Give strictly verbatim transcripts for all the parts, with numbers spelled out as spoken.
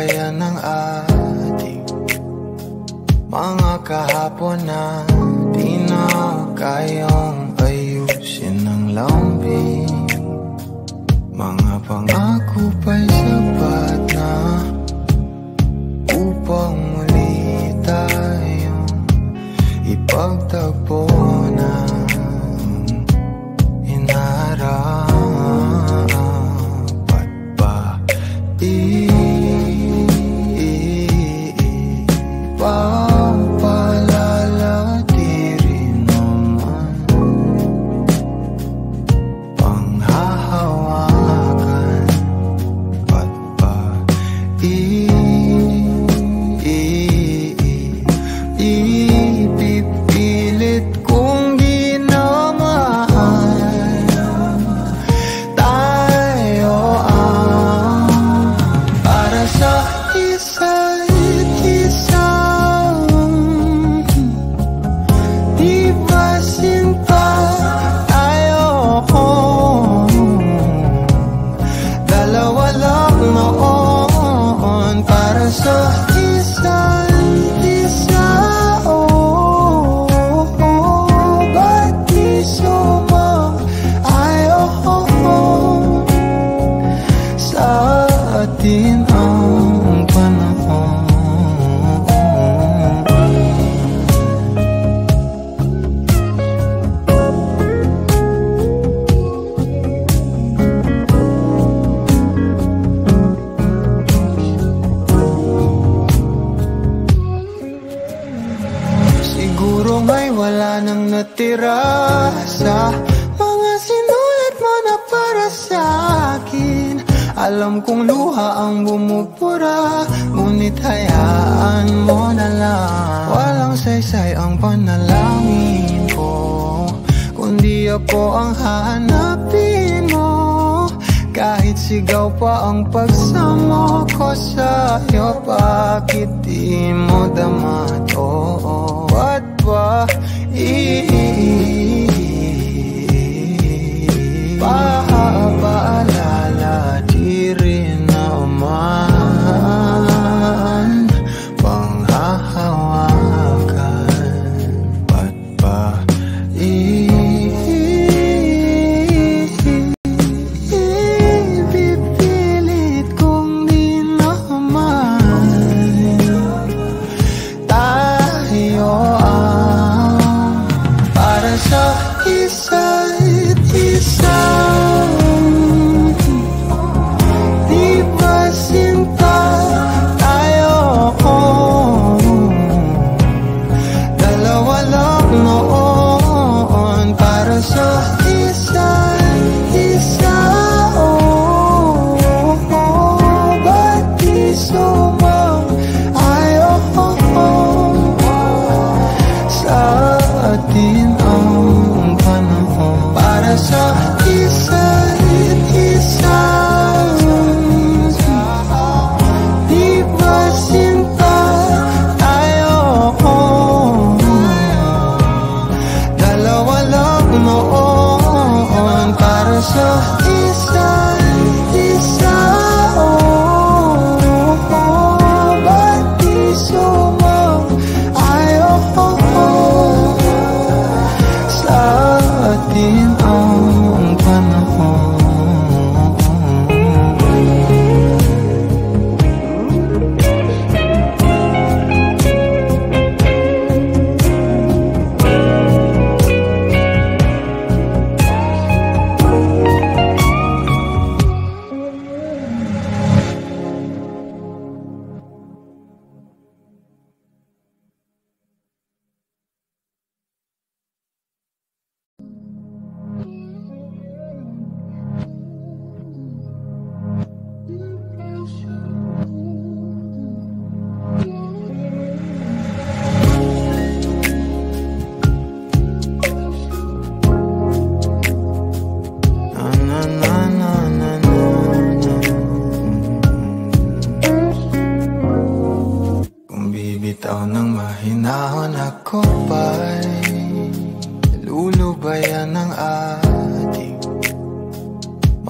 bayan ng ating mga kahapon na di na kayong ayusin ng lambing. Mga pangako pa'y sapat na upang muli tayong ipagtagpo na inaarap.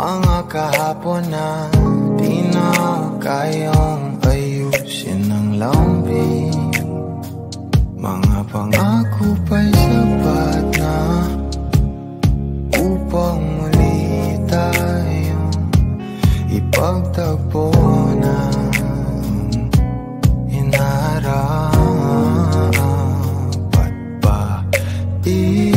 Mga kahapon na di na kayong ay lambing. Mga pangako pa'y sapat na upang muli tayong ipagtagpo ng inarapat pa ipa.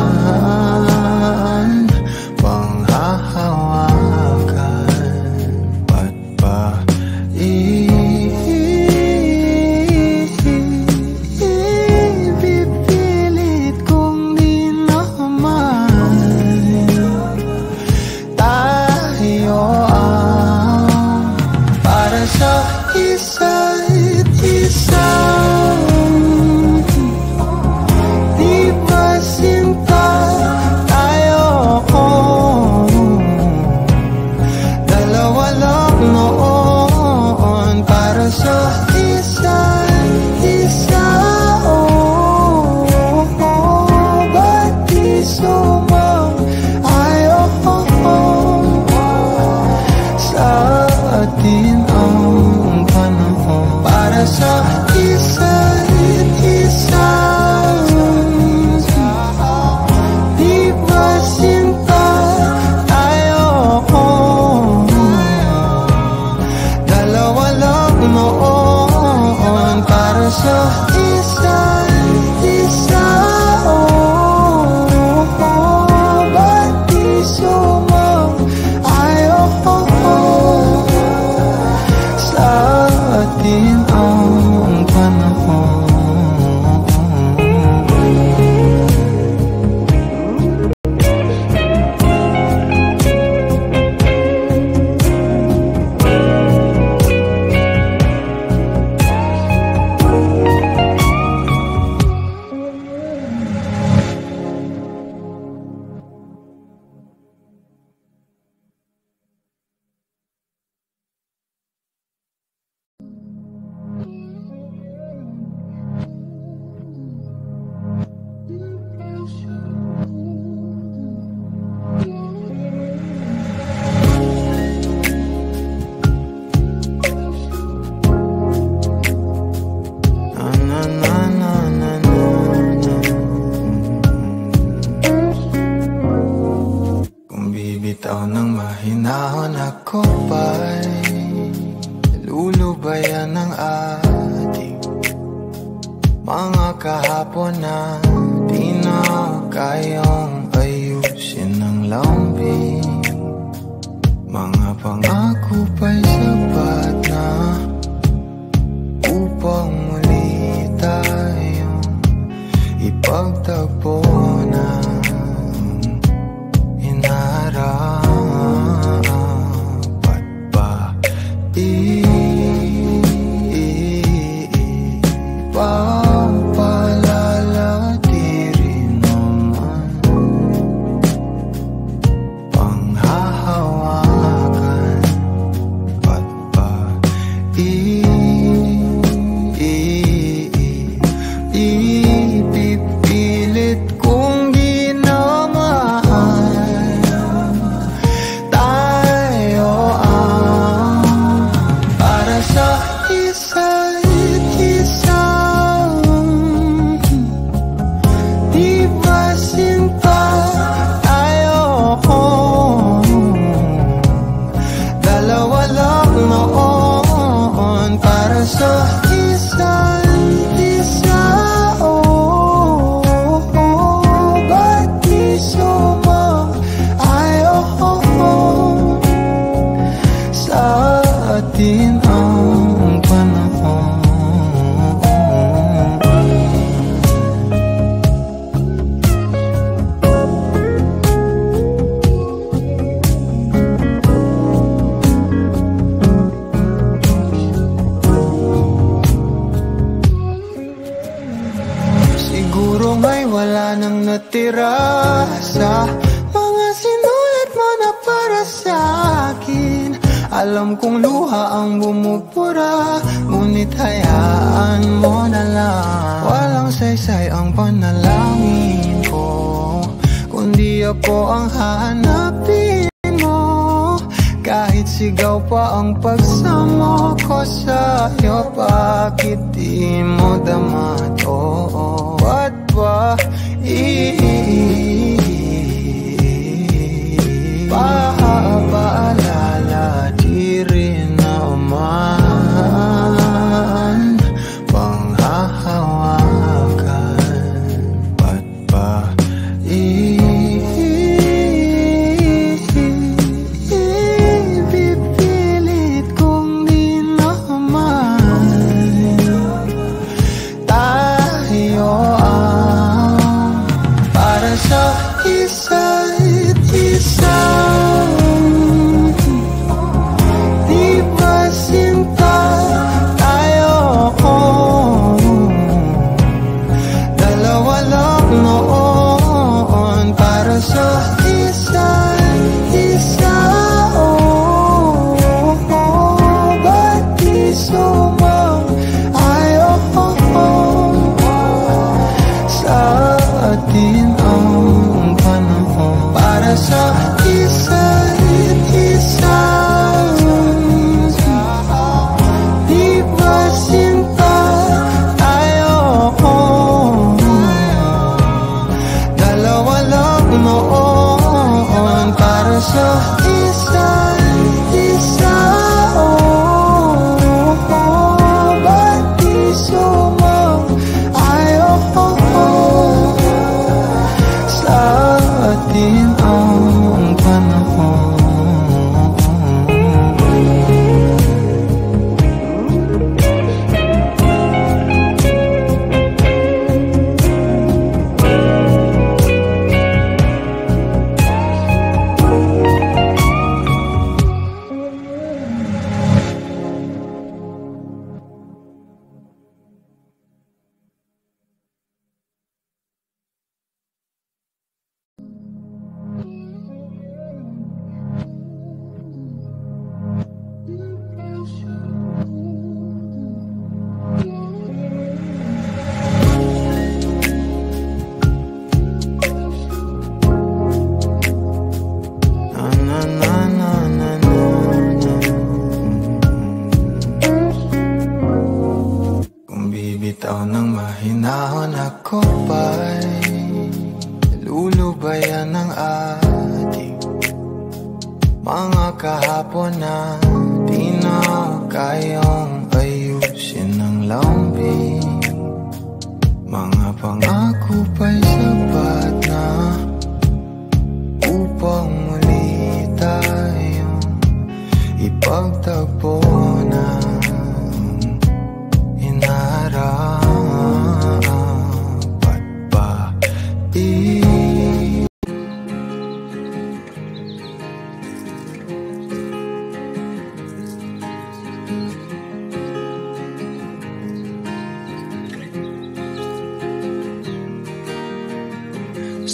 Mga pangako pa'y sapat na upang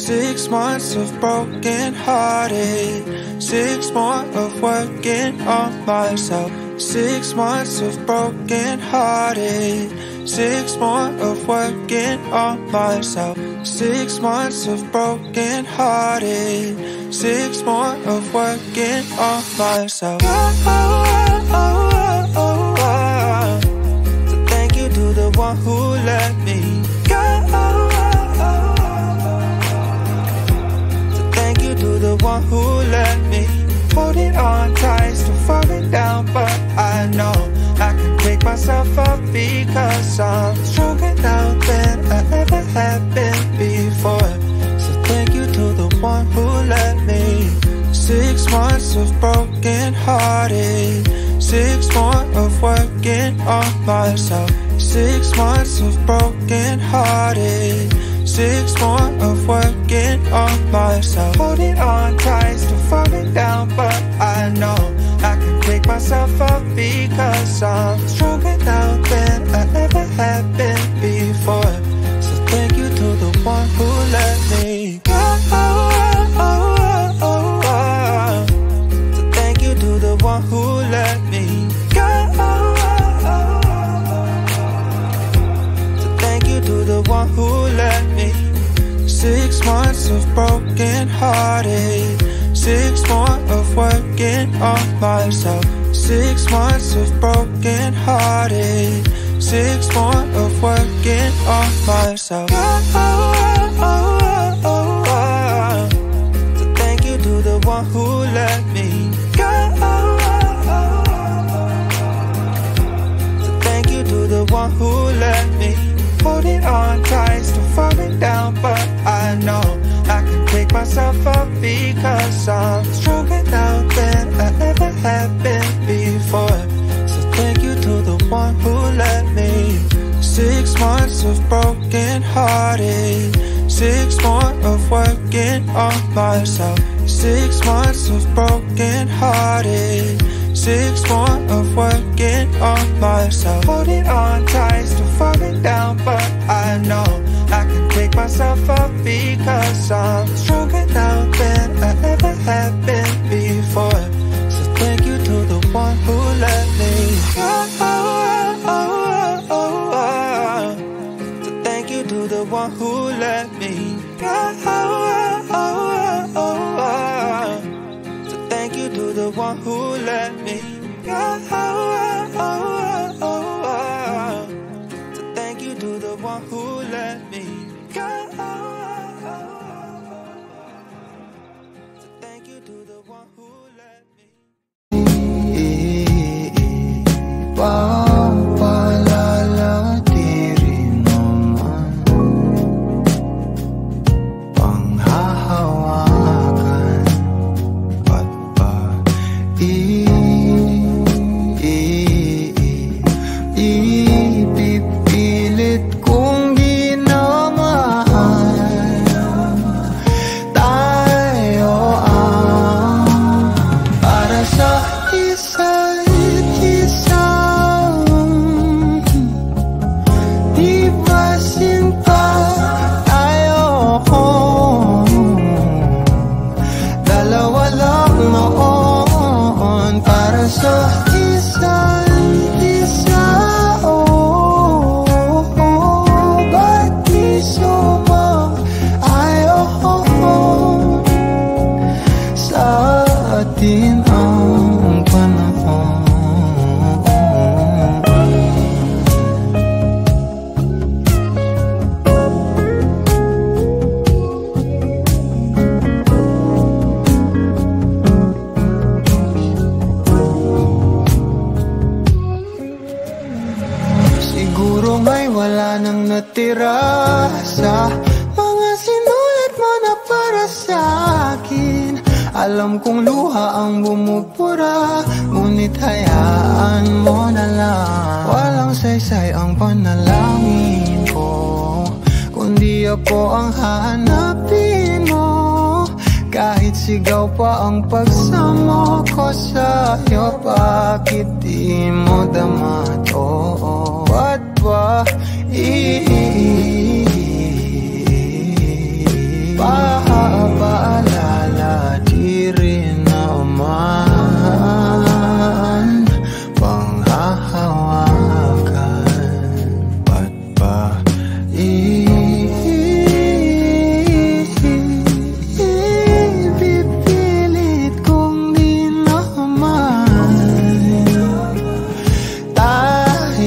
Six months of broken hearted, six more of working on myself. Six months of broken hearted, six more of working on myself. Six months of broken hearted, six more of working on myself. Oh, oh, oh, oh, oh, oh, oh. suffer because I'm stronger now than I ever have been before. So thank you to the one who let me. Six months of broken hearted, six more of working on myself. Six months of broken hearted, six more of working on myself. Holding on tight, still falling down, but I know I can pick myself up because I'm stronger now than I ever have been before. So thank you to the one who let me go. So thank you to the one who let me go. To the one who let me. Six months of broken hearted, six more of working on myself. Six months of broken hearted, six more of working on myself. Oh, oh, oh, oh, oh, oh. So thank you to the one who let me go. Oh, oh, oh. So thank you to the one who let me. Holding on tight, still falling down, but I know I can pick myself up because I'm stronger now than I ever have been before. So thank you to the one who let me. Six months of broken hearted, six more of working on myself. Six months of broken hearted, six more of working on myself. Holding on tight, still falling down, but I know I can pick myself up because I'm stronger now than I ever have been before. So thank you to the one who let me go. Oh, oh, oh, oh, oh. So thank you to the one who let me go. Oh, oh, oh, oh, oh. So thank you to the one who let me go. Oh, oh, oh, oh, oh. So thank you to the one who let me go. Oh, oh, oh, oh. So thank you to the one who let me. Wow, wow.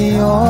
Yo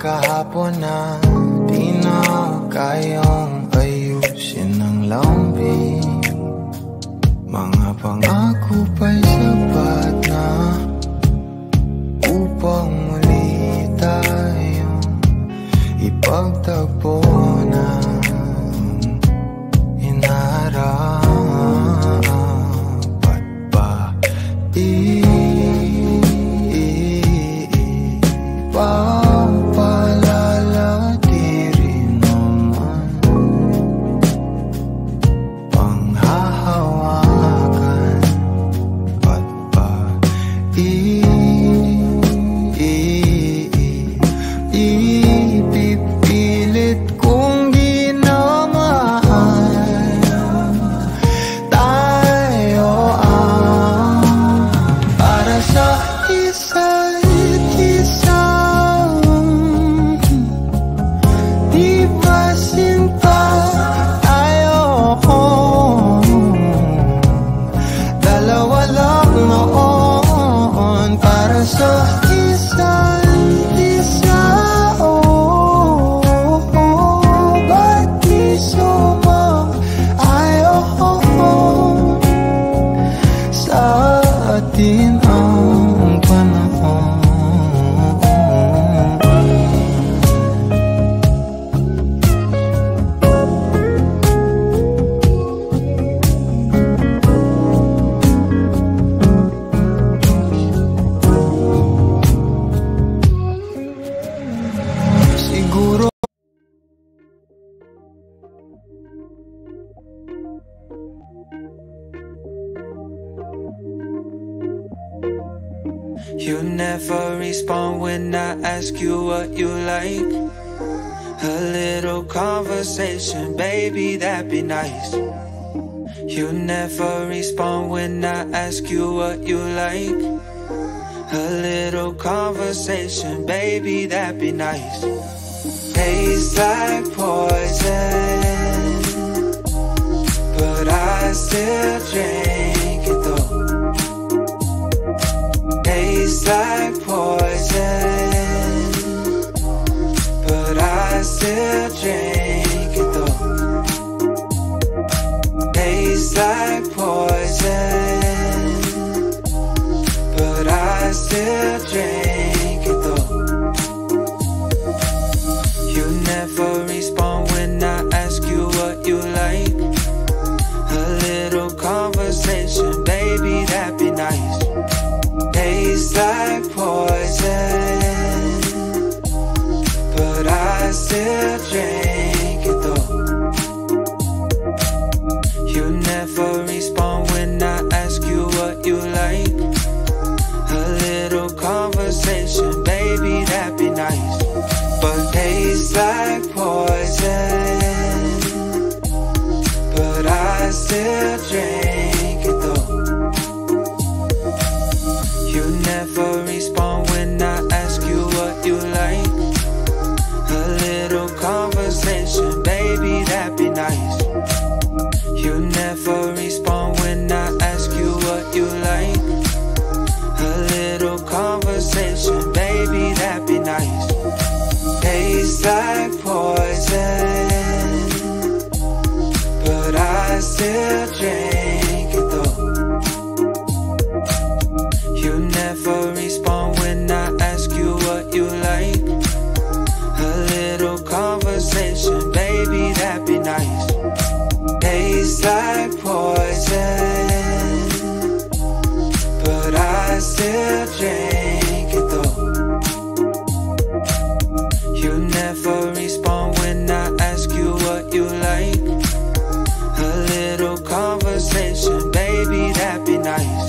kahapon na di na kayang ayusin ng lambing. Mga pangako pa'y sapat na upang muli tayong ipagtagpo na inaarap. You never respond when I ask you what you like. A little conversation, baby, that'd be nice. You never respond when I ask you what you like. A little conversation, baby, that'd be nice. Tastes like poison, but I still drink it though. Tastes like poison, but I still drink it though. Tastes like poison, but I still drink it though. You never respond when I ask you what you like. A little conversation, baby, that'd be nice. Tastes like poison, but I still drink it though. You never respond when I ask you what you like. A little conversation, baby, that'd be nice. But tastes like poison, but I still drink it though. You never respond when I ask you what you like. A little conversation, baby, that'd be nice. You never respond when I ask you what you like. A little conversation, baby, that'd be nice. Tastes like poison, but I still drink it though. You never respond when I ask you what you like. A little conversation, baby, that'd be nice. Tastes like poison, but I still drink it though. You never respond when I ask you what you like. A little conversation, baby, that'd be nice.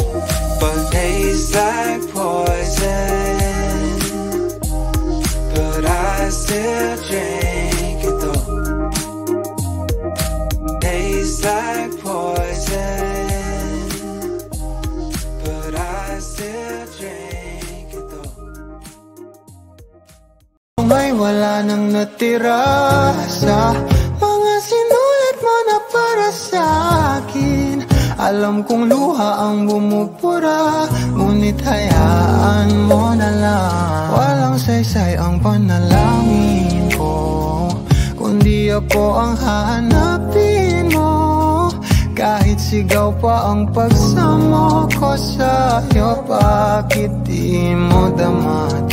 But tastes like poison, but I still drink it though. Tastes like poison, but I still drink it though. Kung ay wala nang natira sa mga sinulat mo na para sa akin, alam kong luha ang bumupura, ngunit hayaan mo na lang. Walang saysay ang panalangin. ko ang hahanapin mo. Kahit sigaw pa ang pagsamo ko sa'yo, bakit di mo dama?